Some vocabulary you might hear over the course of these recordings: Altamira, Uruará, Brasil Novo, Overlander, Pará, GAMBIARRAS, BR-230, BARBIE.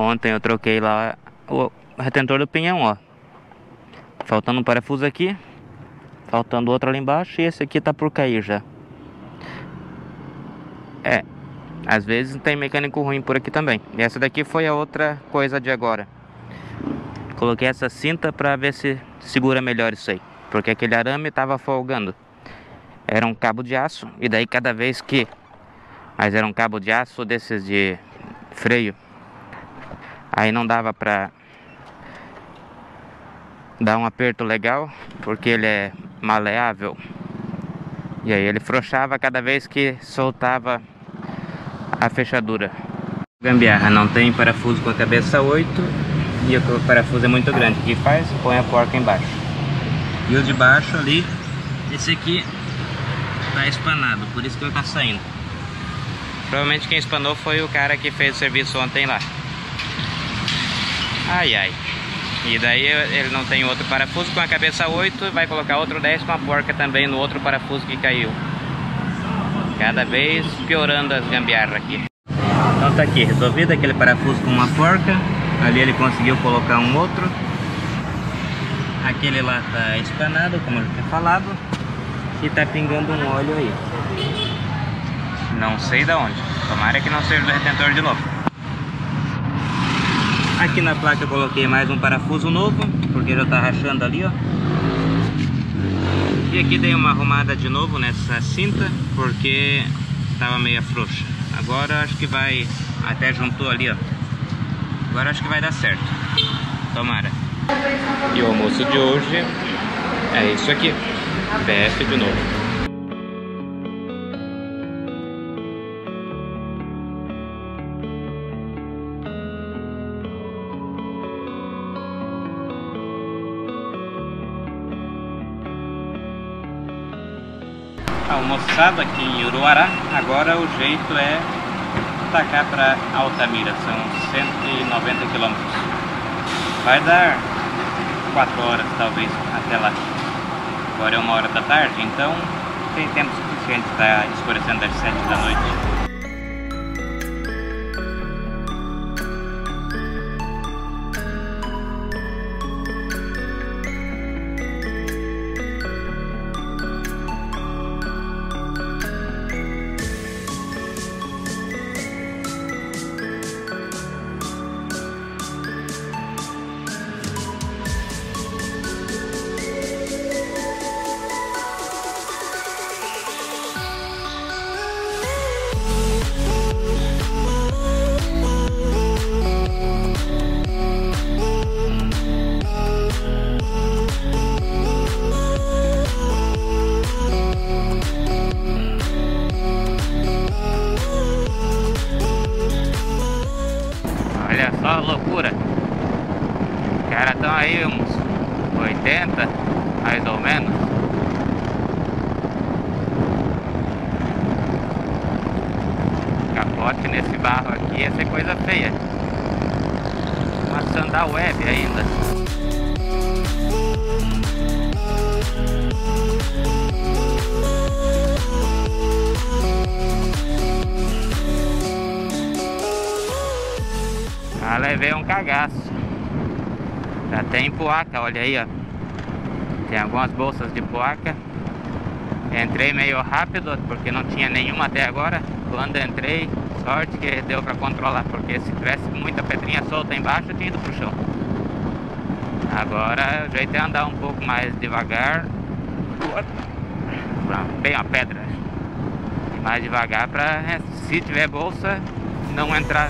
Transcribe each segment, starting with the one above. Ontem eu troquei lá o retentor do pinhão, ó. Faltando um parafuso aqui, faltando outro ali embaixo, e esse aqui tá por cair já. É, às vezes tem mecânico ruim por aqui também. E essa daqui foi a outra coisa de agora. Coloquei essa cinta pra ver se segura melhor isso aí, porque aquele arame tava folgando. Era um cabo de aço, e daí cada vez que... Mas era um cabo de aço desses de freio. Aí não dava pra dar um aperto legal, porque ele é maleável. E aí ele frouxava cada vez que soltava a fechadura. Gambiarra, não tem parafuso com a cabeça 8 e o parafuso é muito grande. O que faz? Põe a porca embaixo. E o de baixo ali, esse aqui tá espanado, por isso que ele tá saindo. Provavelmente quem espanou foi o cara que fez o serviço ontem lá. Ai, ai. E daí ele não tem outro parafuso com a cabeça 8, vai colocar outro 10 com a porca também no outro parafuso que caiu. Cada vez piorando as gambiarras aqui. Então tá aqui, resolvido aquele parafuso com uma porca. Ali ele conseguiu colocar um outro. Aquele lá tá espanado, como eu já tinha falado. E tá pingando um óleo aí. Não sei de onde. Tomara que não seja do retentor de novo. Aqui na placa eu coloquei mais um parafuso novo, porque já tá rachando ali, ó. E aqui dei uma arrumada de novo nessa cinta, porque tava meio frouxa. Agora acho que vai... Até juntou ali, ó. Agora acho que vai dar certo. Tomara. E o almoço de hoje é isso aqui. BF de novo. Almoçado aqui em Uruará, agora o jeito é tacar para Altamira, são 190 km. Vai dar 4 horas talvez até lá. Agora é 1 hora da tarde, então tem tempo suficiente, tá escurecendo às 7 da noite. Olha só a loucura. Os caras estão aí uns 80, mais ou menos. Capote nesse barro aqui, essa é coisa feia. Uma sandal web ainda. Ah, levei um cagaço. Já tem poaca, olha aí, ó. Tem algumas bolsas de poaca. Entrei meio rápido, porque não tinha nenhuma até agora. Quando entrei, sorte que deu pra controlar, porque se tivesse muita pedrinha solta embaixo, eu tinha ido pro chão. Agora o jeito é andar um pouco mais devagar. Bem a pedra. Mais devagar pra, se tiver bolsa, não entrar.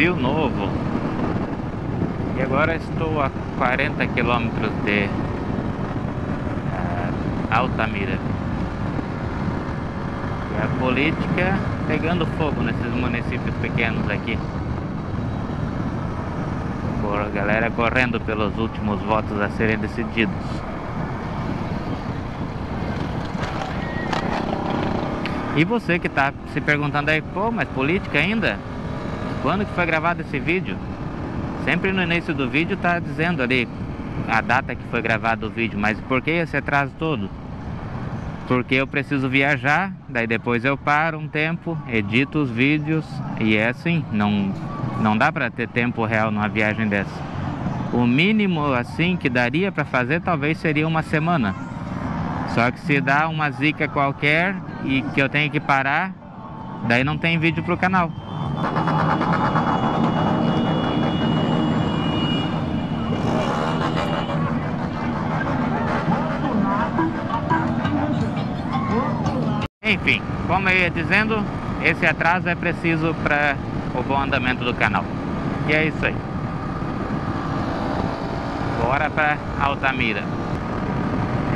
Brasil Novo. E agora estou a 40 km de Altamira. E a política pegando fogo nesses municípios pequenos aqui. A galera correndo pelos últimos votos a serem decididos. E você que está se perguntando aí, pô, mas política ainda? Quando que foi gravado esse vídeo? Sempre no início do vídeo está dizendo ali a data que foi gravado o vídeo, mas por que esse atraso todo? Porque eu preciso viajar, daí depois eu paro um tempo, edito os vídeos e é assim, não dá para ter tempo real numa viagem dessa. O mínimo assim que daria para fazer talvez seria uma semana. Só que se dá uma zica qualquer e que eu tenho que parar, daí não tem vídeo pro canal. Enfim, como eu ia dizendo, esse atraso é preciso para o bom andamento do canal. E é isso aí. Bora para Altamira.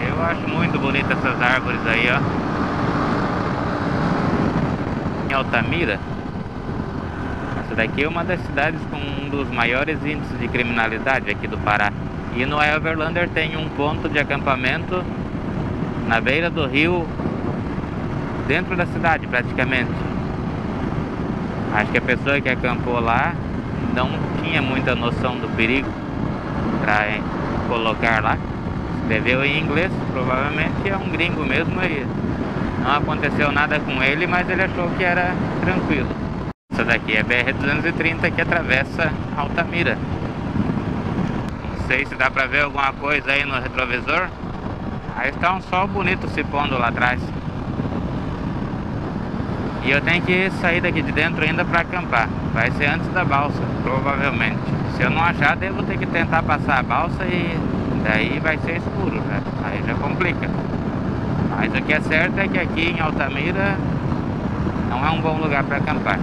Eu acho muito bonita essas árvores aí, ó. Em Altamira, essa daqui é uma das cidades com um dos maiores índices de criminalidade aqui do Pará. E no Overlander tem um ponto de acampamento na beira do rio, dentro da cidade praticamente. Acho que a pessoa que acampou lá não tinha muita noção do perigo para colocar lá. Escreveu em inglês, provavelmente é um gringo mesmo aí. Não aconteceu nada com ele, mas ele achou que era tranquilo. Essa daqui é a BR-230 que atravessa Altamira. Não sei se dá pra ver alguma coisa aí no retrovisor. Aí está um sol bonito se pondo lá atrás. E eu tenho que sair daqui de dentro ainda para acampar. Vai ser antes da balsa, provavelmente. Se eu não achar, devo ter que tentar passar a balsa e daí vai ser escuro, né? Aí já complica. Mas o que é certo é que aqui em Altamira não é um bom lugar para acampar.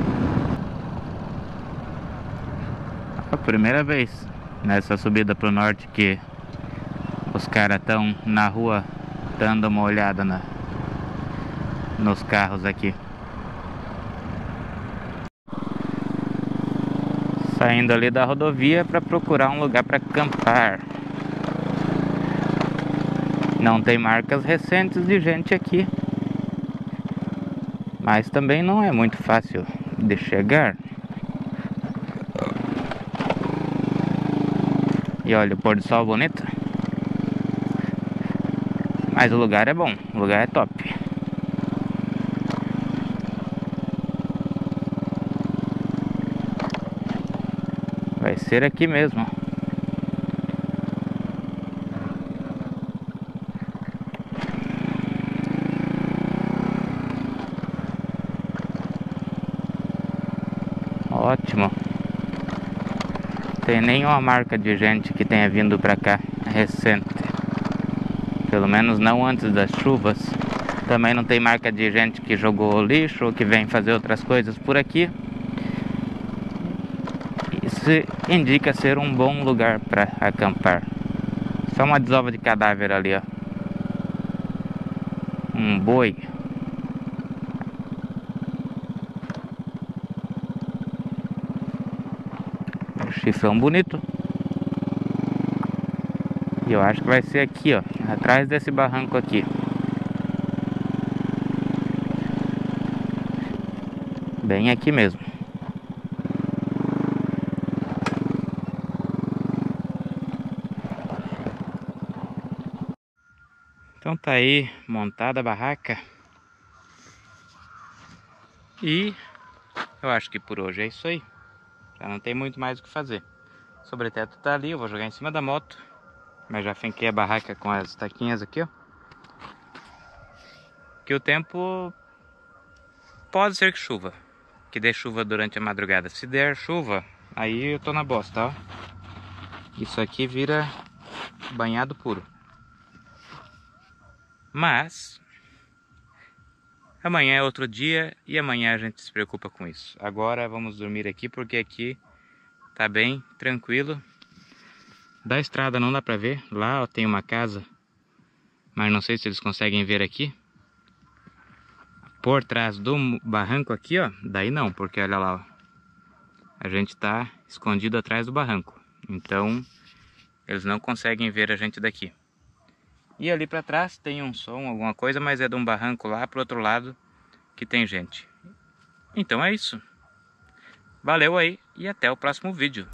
A primeira vez nessa subida pro norte que os caras estão na rua dando uma olhada nos carros aqui. Saindo ali da rodovia para procurar um lugar para acampar. Não tem marcas recentes de gente aqui, mas também não é muito fácil de chegar. E olha o pôr do sol bonito. Mas o lugar é bom, o lugar é top. Vai ser aqui mesmo. Ótimo. Tem nenhuma marca de gente que tenha vindo pra cá recente. Pelo menos não antes das chuvas. Também não tem marca de gente que jogou lixo ou que vem fazer outras coisas por aqui. Indica ser um bom lugar para acampar. Só uma desova de cadáver ali, ó. Um boi. Um chifrão bonito. E eu acho que vai ser aqui, ó, atrás desse barranco aqui. Bem aqui mesmo. Então tá aí montada a barraca. E eu acho que por hoje é isso aí. Já não tem muito mais o que fazer. O sobreteto tá ali, eu vou jogar em cima da moto. Mas já finquei a barraca com as taquinhas aqui, ó. Que o tempo pode ser que chuva. Que dê chuva durante a madrugada. Se der chuva, aí eu tô na bosta, ó. Isso aqui vira banhado puro. Mas amanhã é outro dia e amanhã a gente se preocupa com isso. Agora vamos dormir aqui porque aqui Tá bem tranquilo. Da estrada não dá pra ver. Lá ó, tem uma casa, mas não sei se eles conseguem ver aqui. Por trás do barranco aqui, ó. Daí não, porque olha lá, ó. A gente tá escondido atrás do barranco. Então, eles não conseguem ver a gente daqui. E ali pra trás tem um som, alguma coisa, mas é de um barranco lá pro outro lado que tem gente. Então é isso. Valeu aí e até o próximo vídeo.